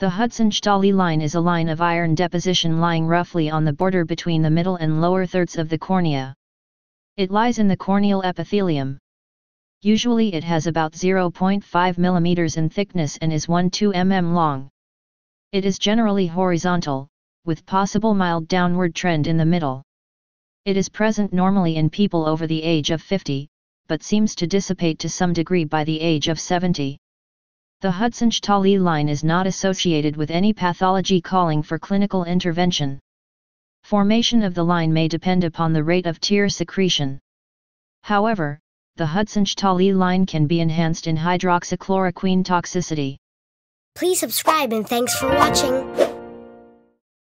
The Hudson–Stahli line is a line of iron deposition lying roughly on the border between the middle and lower thirds of the cornea. It lies in the corneal epithelium. Usually it has about 0.5 mm in thickness and is 1–2 mm long. It is generally horizontal, with possible mild downward trend in the middle. It is present normally in people over the age of 50, but seems to dissipate to some degree by the age of 70. The Hudson–Stahli line is not associated with any pathology calling for clinical intervention. Formation of the line may depend upon the rate of tear secretion. However, the Hudson–Stahli line can be enhanced in hydroxychloroquine toxicity. Please subscribe and thanks for watching.